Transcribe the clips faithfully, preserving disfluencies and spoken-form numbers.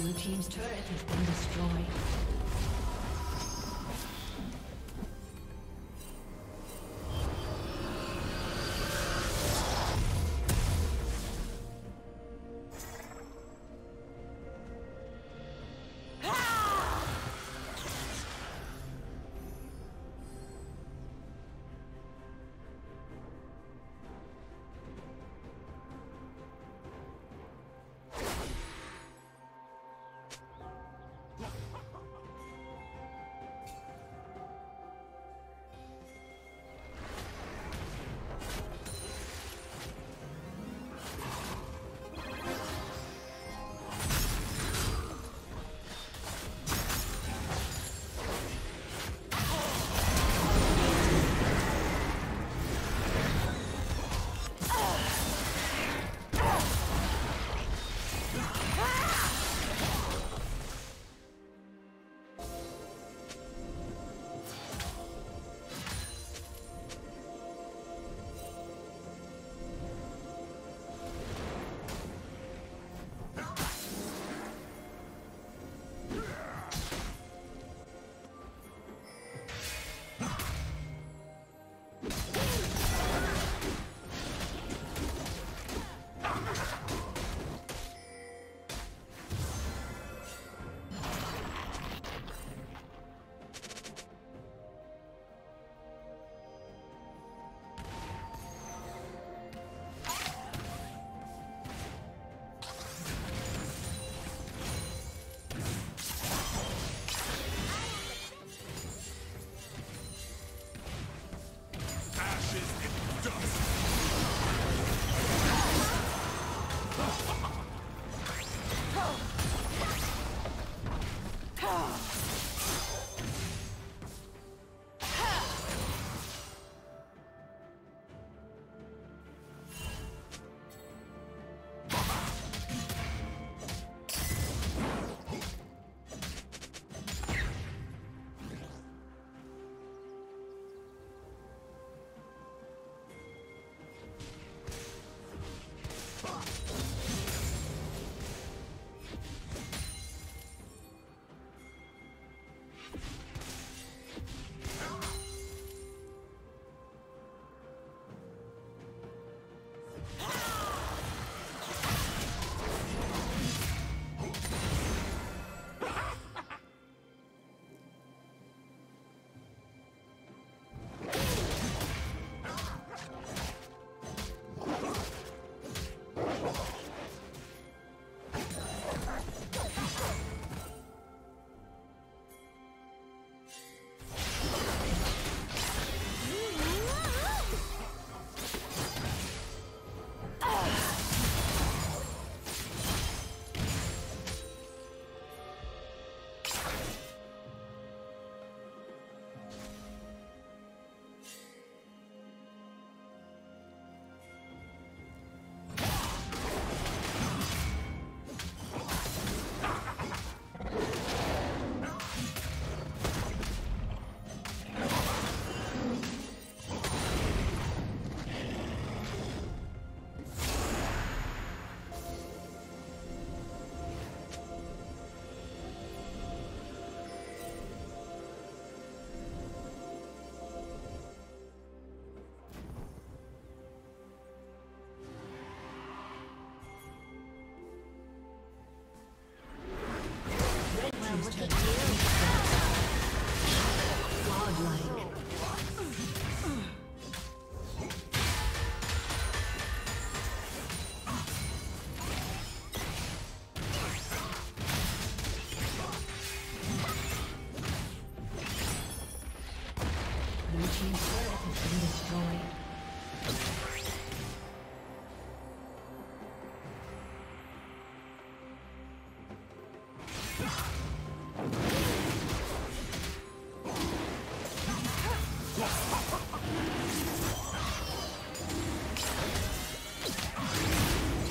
Blue team's turret has been destroyed.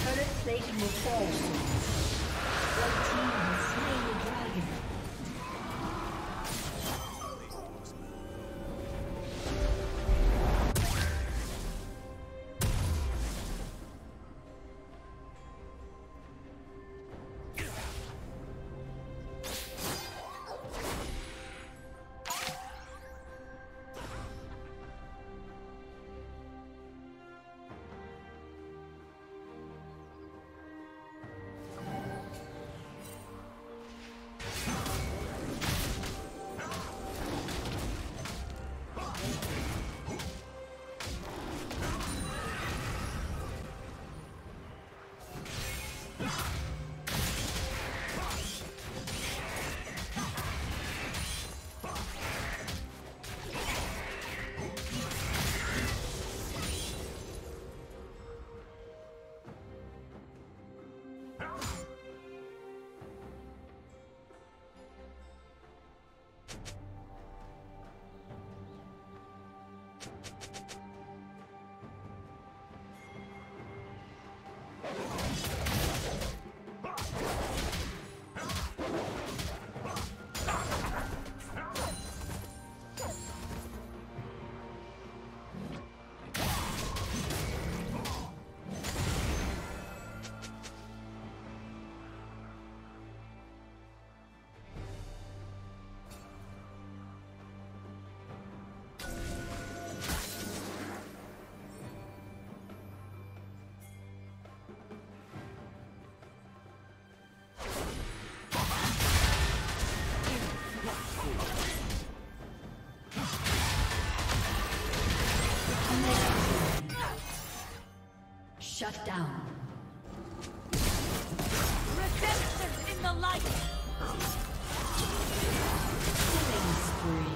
Turret Shut down. Redemption in the light. Killing spree.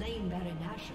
slain Baron Asher.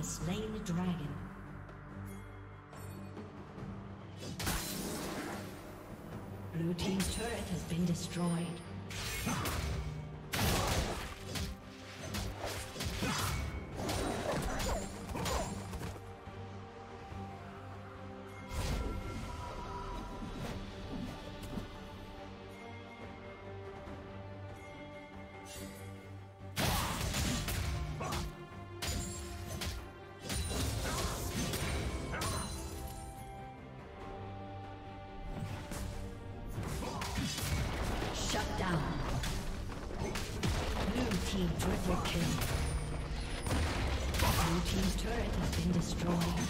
Slain the dragon. Blue team's turret has been destroyed. Triple kill. Blue team's turret has been destroyed.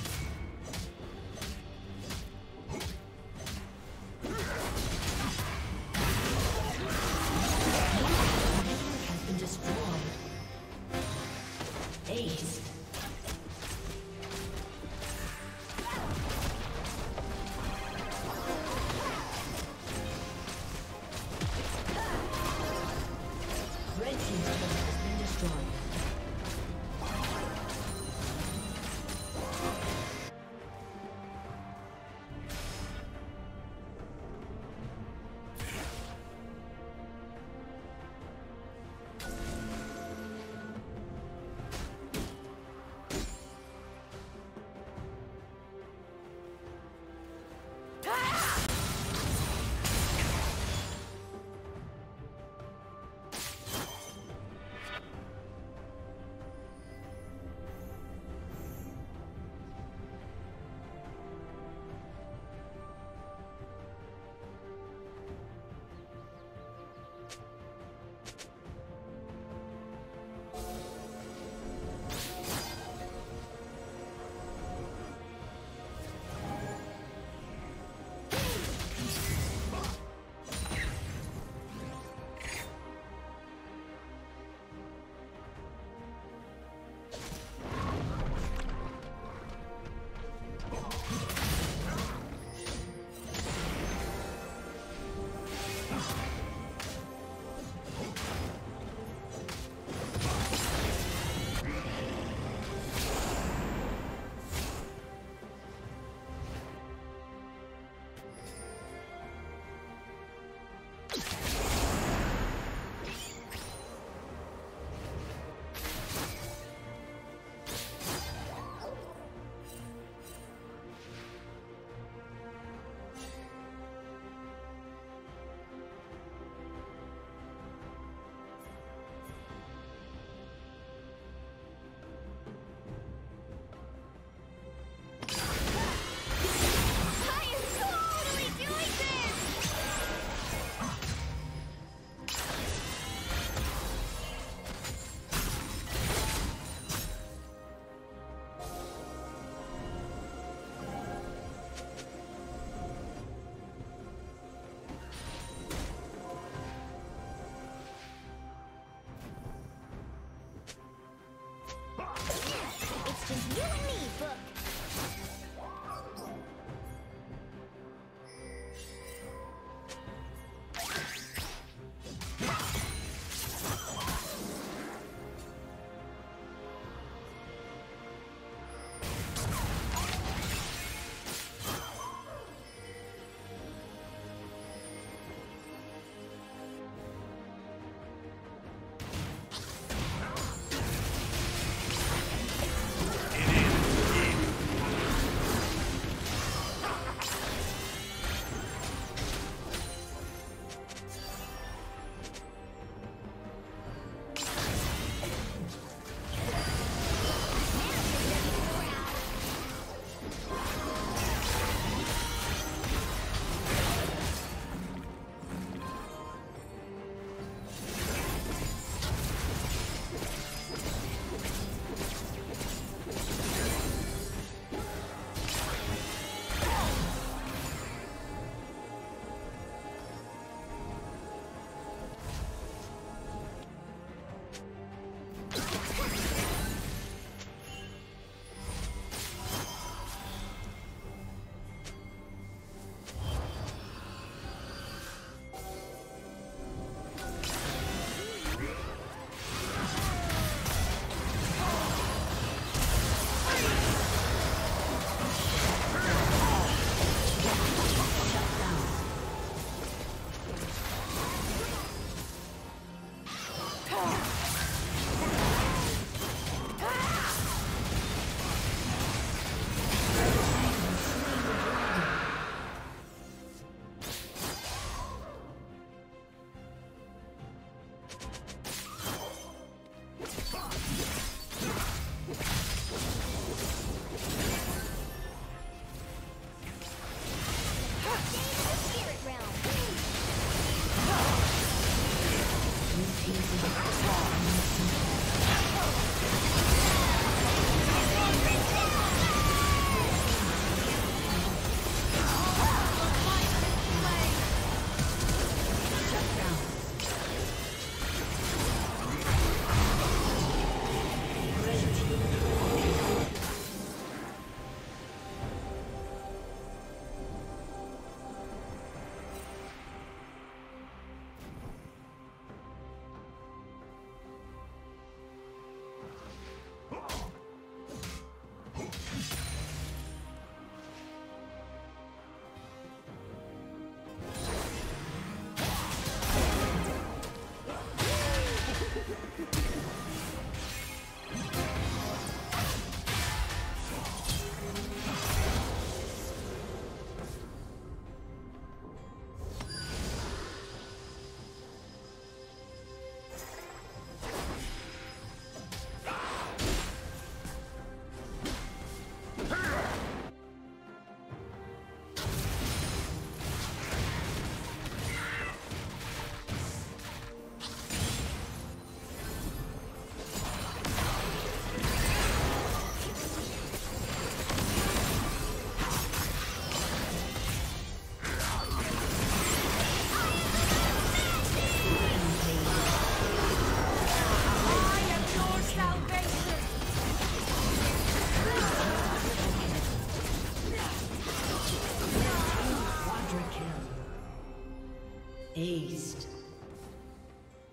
Aced.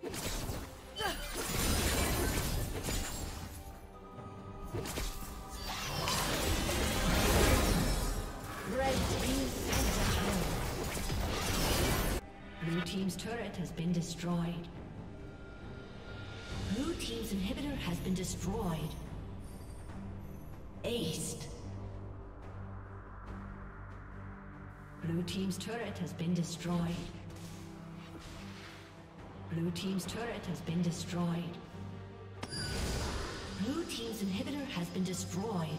Red team's Blue team's turret has been destroyed. Blue team's inhibitor has been destroyed. Aced. Blue team's turret has been destroyed. Blue team's turret has been destroyed. Blue team's inhibitor has been destroyed.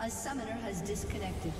A summoner has disconnected.